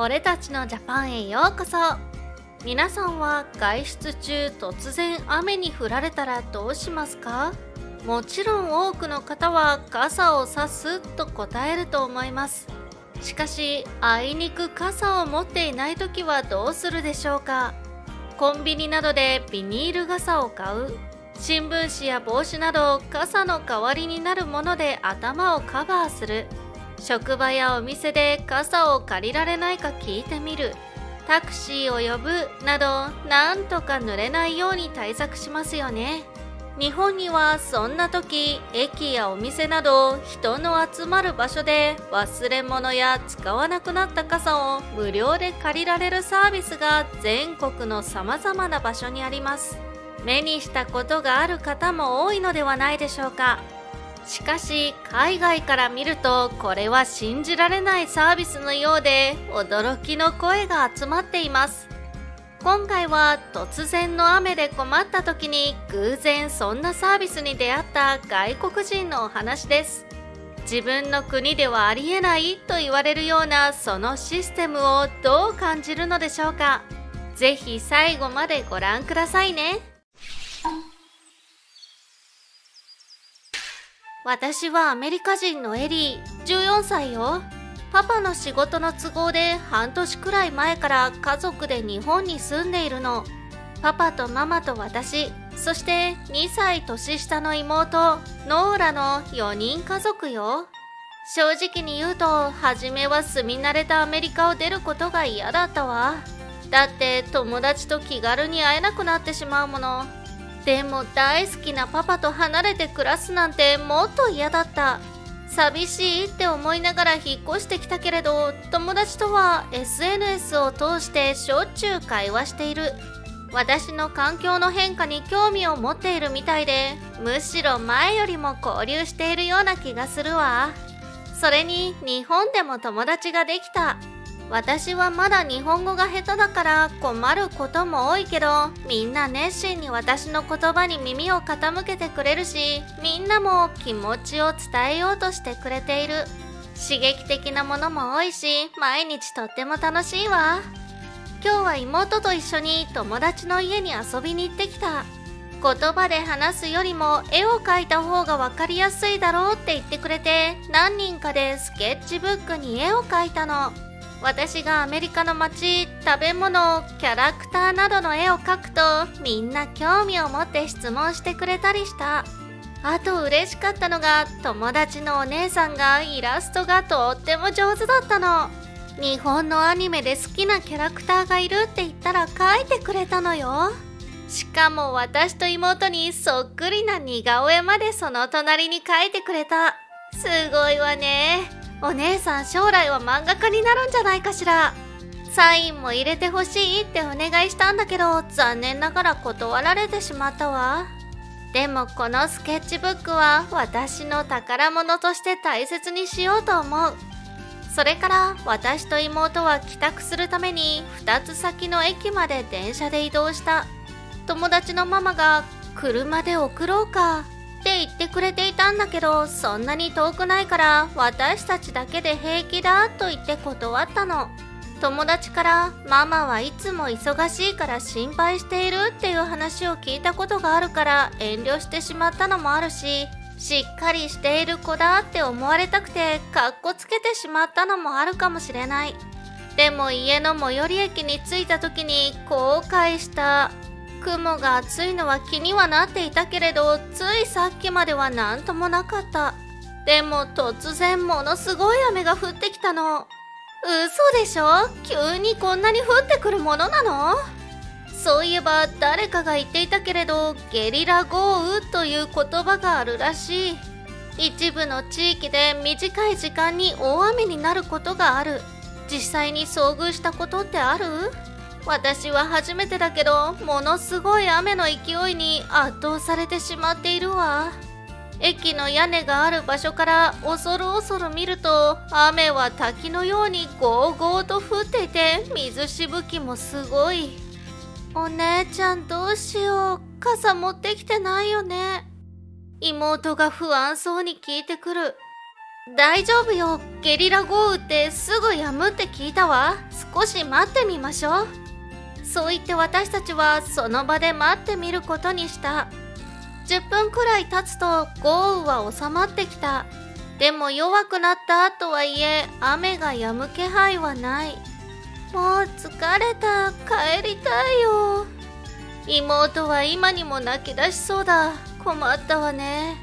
俺たちのジャパンへようこそ。皆さんは外出中突然雨に降られたらどうしますか？もちろん多くの方は傘を差すと答えると思います。しかしあいにく傘を持っていない時はどうするでしょうか？コンビニなどでビニール傘を買う、新聞紙や帽子など傘の代わりになるもので頭をカバーする、職場やお店で傘を借りられないか聞いてみる、タクシーを呼ぶなど、なんとか濡れないように対策しますよね。日本にはそんな時、駅やお店など人の集まる場所で忘れ物や使わなくなった傘を無料で借りられるサービスが全国のさまざまな場所にあります。目にしたことがある方も多いのではないでしょうか。しかし海外から見るとこれは信じられないサービスのようで驚きの声が集まっています。今回は突然の雨で困った時に偶然そんなサービスに出会った外国人のお話です。自分の国ではありえないと言われるようなそのシステムをどう感じるのでしょうか。ぜひ最後までご覧くださいね。私はアメリカ人のエリー、14歳よ。パパの仕事の都合で半年くらい前から家族で日本に住んでいるの。パパとママと私、そして2歳年下の妹、ノーラの4人家族よ。正直に言うと、初めは住み慣れたアメリカを出ることが嫌だったわ。だって友達と気軽に会えなくなってしまうもの。でも大好きなパパと離れて暮らすなんてもっと嫌だった。寂しいって思いながら引っ越してきたけれど、友達とは SNS を通してしょっちゅう会話している。私の環境の変化に興味を持っているみたいで、むしろ前よりも交流しているような気がするわ。それに日本でも友達ができた。私はまだ日本語が下手だから困ることも多いけど、みんな熱心に私の言葉に耳を傾けてくれるし、みんなも気持ちを伝えようとしてくれている。刺激的なものも多いし、毎日とっても楽しいわ。今日は妹と一緒に友達の家に遊びに行ってきた。言葉で話すよりも絵を描いた方が分かりやすいだろうって言ってくれて、何人かでスケッチブックに絵を描いたの。私がアメリカの街、食べ物、キャラクターなどの絵を描くと、みんな興味を持って質問してくれたりした。あと嬉しかったのが、友達のお姉さんがイラストがとっても上手だったの。日本のアニメで好きなキャラクターがいるって言ったら描いてくれたのよ。しかも私と妹にそっくりな似顔絵までその隣に描いてくれた。すごいわね。お姉さん将来は漫画家になるんじゃないかしら。サインも入れてほしいってお願いしたんだけど、残念ながら断られてしまったわ。でもこのスケッチブックは私の宝物として大切にしようと思う。それから私と妹は帰宅するために2つ先の駅まで電車で移動した。友達のママが車で送ろうかって言ってくれていたんだけど、そんなに遠くないから私たちだけで平気だと言って断ったの。友達からママはいつも忙しいから心配しているっていう話を聞いたことがあるから遠慮してしまったのもあるし、しっかりしている子だって思われたくてかっこつけてしまったのもあるかもしれない。でも家の最寄り駅に着いた時に後悔した。雲が厚いのは気にはなっていたけれど、ついさっきまでは何ともなかった。でも突然ものすごい雨が降ってきたの。嘘でしょ？急にこんなに降ってくるものなの？そういえば誰かが言っていたけれど、ゲリラ豪雨という言葉があるらしい。一部の地域で短い時間に大雨になることがある。実際に遭遇したことってある？私は初めてだけど、ものすごい雨の勢いに圧倒されてしまっているわ。駅の屋根がある場所から恐る恐る見ると、雨は滝のようにゴーゴーと降っていて、水しぶきもすごい。お姉ちゃんどうしよう、傘持ってきてないよね。妹が不安そうに聞いてくる。大丈夫よ、ゲリラ豪雨ってすぐやむって聞いたわ。少し待ってみましょう。そう言って私たちはその場で待ってみることにした。10分くらい経つと豪雨は収まってきた。でも弱くなったとはいえ雨が止む気配はない。もう疲れた、帰りたいよ。妹は今にも泣き出しそうだ。困ったわね。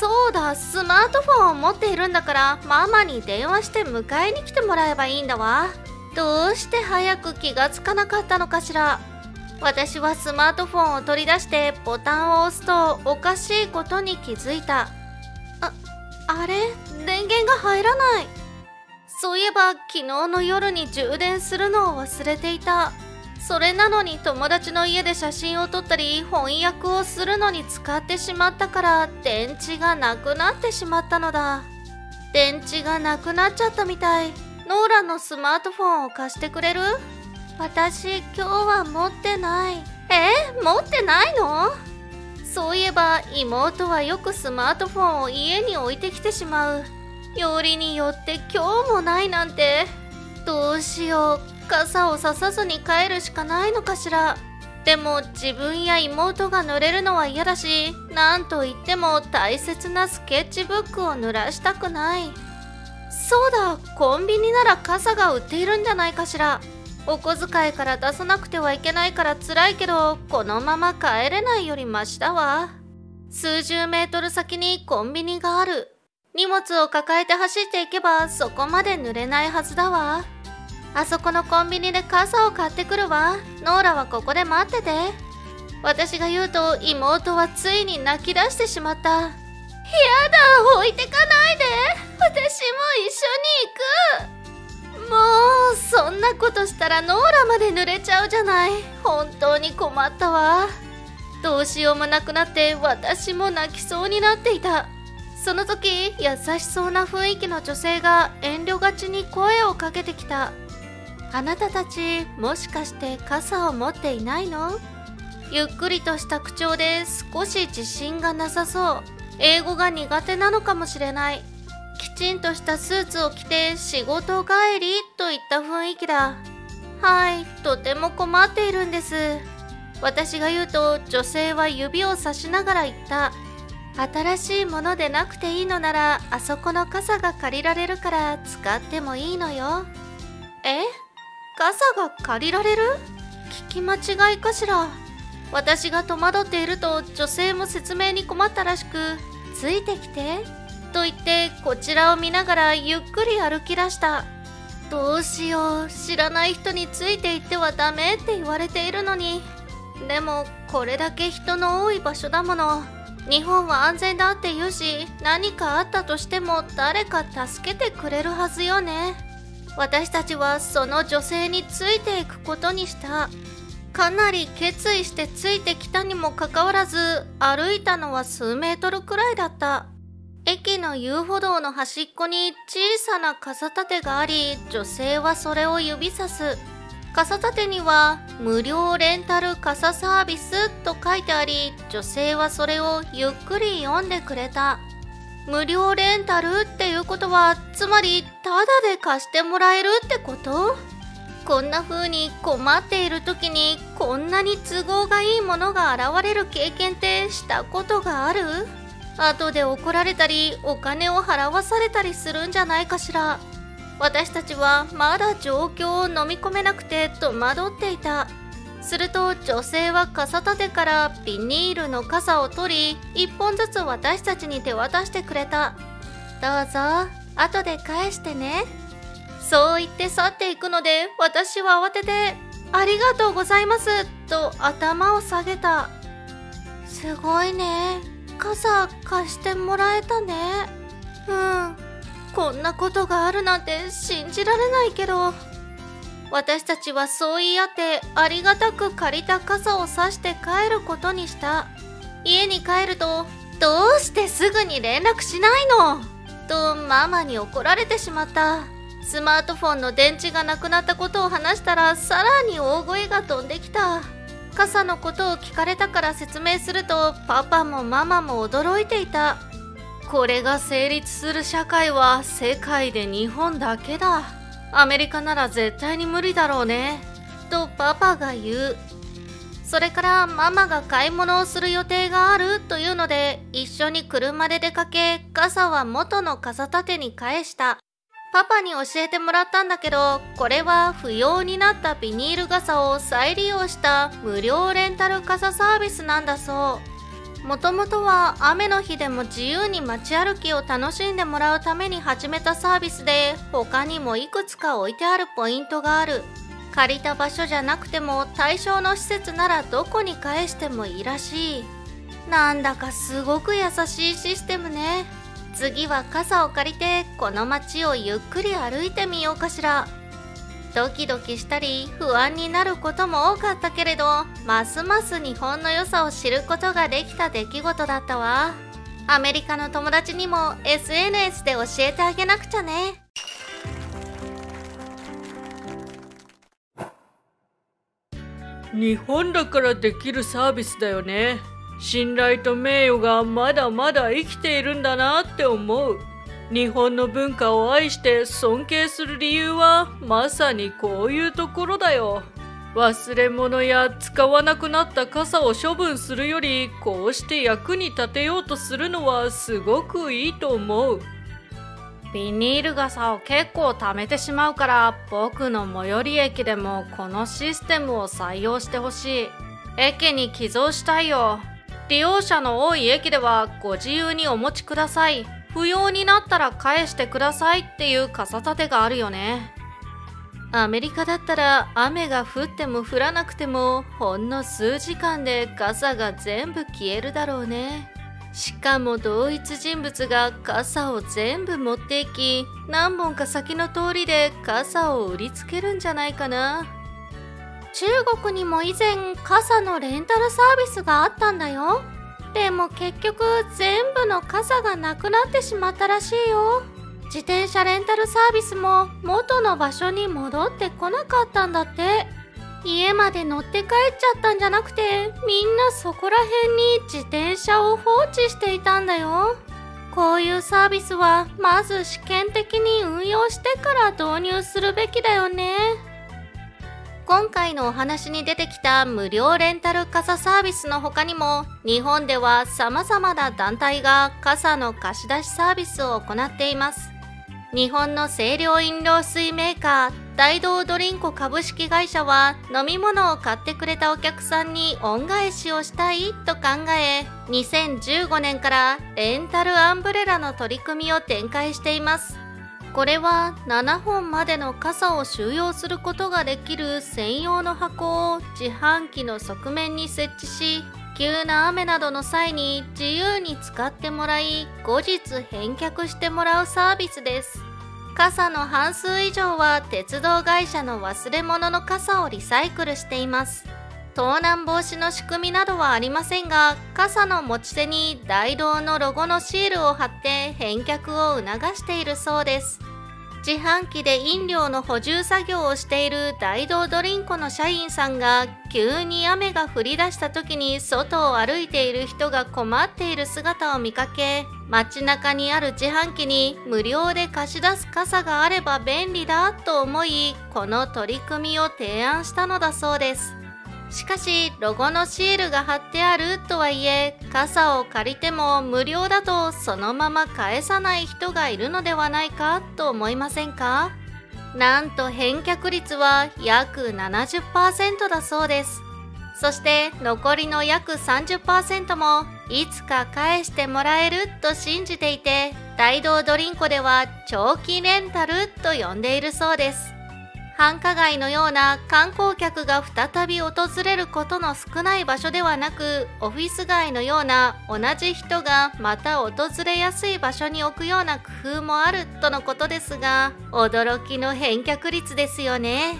そうだ、スマートフォンを持っているんだからママに電話して迎えに来てもらえばいいんだわ。どうして早く気がつかなかったのかしら。私はスマートフォンを取り出してボタンを押すとおかしいことに気づいた。あれ、電源が入らない。そういえば昨日の夜に充電するのを忘れていた。それなのに友達の家で写真を撮ったり翻訳をするのに使ってしまったから電池がなくなってしまったのだ。電池がなくなっちゃったみたい。ノーラのスマートフォンを貸してくれる？私今日は持ってない。持ってないの？そういえば妹はよくスマートフォンを家に置いてきてしまう。よりによって今日もないなんて。どうしよう、傘をささずに帰るしかないのかしら。でも自分や妹が濡れるのは嫌だし、なんといっても大切なスケッチブックを濡らしたくない。そうだ、コンビニなら傘が売っているんじゃないかしら。お小遣いから出さなくてはいけないから辛いけど、このまま帰れないよりマシだわ。数十メートル先にコンビニがある。荷物を抱えて走っていけばそこまで濡れないはずだわ。あそこのコンビニで傘を買ってくるわ。ノーラはここで待ってて。私が言うと妹はついに泣き出してしまった。やだ、置いてかないで。私も一緒に行く。もうそんなことしたらノーラまで濡れちゃうじゃない。本当に困ったわ。どうしようもなくなって私も泣きそうになっていた。その時、優しそうな雰囲気の女性が遠慮がちに声をかけてきた。あなたたち、もしかして傘を持っていないの？ゆっくりとした口調で少し自信がなさそう。英語が苦手なのかもしれない。きちんとしたスーツを着て仕事帰りといった雰囲気だ。はい、とても困っているんです。私が言うと女性は指をさしながら言った。新しいものでなくていいのならあそこの傘が借りられるから使ってもいいのよ。傘が借りられる？聞き間違いかしら。私が戸惑っていると女性も説明に困ったらしく、ついてきてと言ってこちらを見ながらゆっくり歩き出した。どうしよう、知らない人について行ってはダメって言われているのに。でもこれだけ人の多い場所だもの。日本は安全だって言うし、何かあったとしても誰か助けてくれるはずよね。私たちはその女性についていくことにした。かなり決意してついてきたにもかかわらず、歩いたのは数メートルくらいだった。駅の遊歩道の端っこに小さな傘立てがあり、女性はそれを指さす。傘立てには「無料レンタル傘サービス」と書いてあり、女性はそれをゆっくり読んでくれた。無料レンタルっていうことは、つまりタダで貸してもらえるってこと？こんな風に困っている時にこんなに都合がいいものが現れる経験ってしたことがある？後で怒られたりお金を払わされたりするんじゃないかしら。私たちはまだ状況を飲み込めなくて戸惑っていた。すると女性は傘立てからビニールの傘を取り、1本ずつ私たちに手渡してくれた。どうぞ、後で返してね。そう言って去っていくので、私は慌てて「ありがとうございます」と頭を下げた。すごいね。傘貸してもらえたね。こんなことがあるなんて信じられないけど。私たちはそう言い合ってありがたく借りた傘を差して帰ることにした。家に帰ると「どうしてすぐに連絡しないの？」とママに怒られてしまった。スマートフォンの電池がなくなったことを話したら、さらに大声が飛んできた。傘のことを聞かれたから説明すると、パパもママも驚いていた。これが成立する社会は世界で日本だけだ。アメリカなら絶対に無理だろうね。とパパが言う。それからママが買い物をする予定があるというので一緒に車で出かけ、傘は元の傘立てに返した。パパに教えてもらったんだけど、これは不要になったビニール傘を再利用した無料レンタル傘サービスなんだそう。もともとは雨の日でも自由に街歩きを楽しんでもらうために始めたサービスで、他にもいくつか置いてあるポイントがある。借りた場所じゃなくても対象の施設ならどこに返してもいいらしい。なんだかすごく優しいシステムね。次は傘を借りてこの街をゆっくり歩いてみようかしら。ドキドキしたり不安になることも多かったけれど、ますます日本の良さを知ることができた出来事だったわ。アメリカの友達にも SNS で教えてあげなくちゃね。日本だからできるサービスだよね。信頼と名誉がまだまだ生きているんだなって思う。日本の文化を愛して尊敬する理由はまさにこういうところだよ。忘れ物や使わなくなった傘を処分するより、こうして役に立てようとするのはすごくいいと思う。ビニール傘を結構貯めてしまうから、僕の最寄り駅でもこのシステムを採用してほしい。駅に寄贈したいよ。利用者の多い駅ではご自由にお持ちください。不要になったら返してくださいっていう傘立てがあるよね。アメリカだったら雨が降っても降らなくてもほんの数時間で傘が全部消えるだろうね。しかも同一人物が傘を全部持っていき、何本か先の通りで傘を売りつけるんじゃないかな。中国にも以前傘のレンタルサービスがあったんだよ。でも結局全部の傘がなくなってしまったらしいよ。自転車レンタルサービスも元の場所に戻ってこなかったんだって。家まで乗って帰っちゃったんじゃなくて、みんなそこら辺に自転車を放置していたんだよ。こういうサービスはまず試験的に運用してから導入するべきだよね。今回のお話に出てきた無料レンタル傘サービスの他にも、日本では様々な団体が傘の貸し出しサービスを行っています。日本の清涼飲料水メーカー大同ドリンコ株式会社は、飲み物を買ってくれたお客さんに恩返しをしたいと考え、2015年からレンタルアンブレラの取り組みを展開しています。これは7本までの傘を収容することができる専用の箱を自販機の側面に設置し、急な雨などの際に自由に使ってもらい、後日返却してもらうサービスです。傘の半数以上は鉄道会社の忘れ物の傘をリサイクルしています。盗難防止の仕組みなどはありませんが、傘の持ち手に大同のロゴのシールを貼って返却を促しているそうです。自販機で飲料の補充作業をしている大同ドリンコの社員さんが、急に雨が降り出した時に外を歩いている人が困っている姿を見かけ、街中にある自販機に無料で貸し出す傘があれば便利だと思い、この取り組みを提案したのだそうです。しかしロゴのシールが貼ってあるとはいえ、傘を借りても無料だとそのまま返さない人がいるのではないかと思いませんか？なんと返却率は約 70% だそうです。そして残りの約 30% もいつか返してもらえると信じていて、大同ドリンコでは長期レンタルと呼んでいるそうです。繁華街のような観光客が再び訪れることの少ない場所ではなく、オフィス街のような同じ人がまた訪れやすい場所に置くような工夫もあるとのことですが、驚きの返却率ですよね。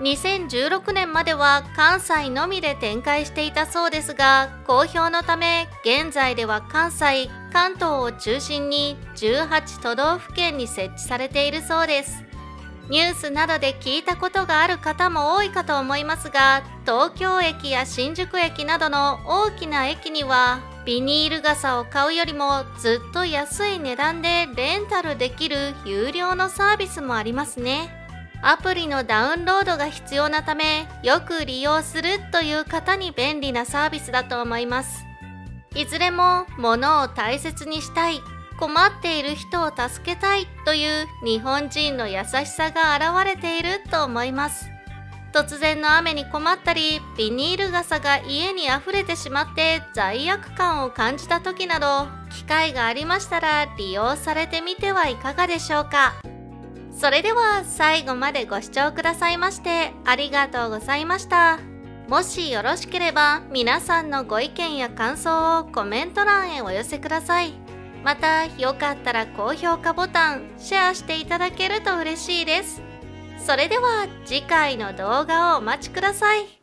2016年までは関西のみで展開していたそうですが、好評のため現在では関西、関東を中心に18都道府県に設置されているそうです。ニュースなどで聞いたことがある方も多いかと思いますが、東京駅や新宿駅などの大きな駅にはビニール傘を買うよりもずっと安い値段でレンタルできる有料のサービスもありますね。アプリのダウンロードが必要なため、よく利用するという方に便利なサービスだと思います。いずれも物を大切にしたい、困っている人を助けたいという日本人の優しさが現れていると思います。突然の雨に困ったり、ビニール傘が家に溢れてしまって罪悪感を感じた時など、機会がありましたら利用されてみてはいかがでしょうか。それでは最後までご視聴くださいましてありがとうございました。もしよろしければ皆さんのご意見や感想をコメント欄へお寄せください。またよかったら高評価ボタン、シェアしていただけると嬉しいです。それでは次回の動画をお待ちください。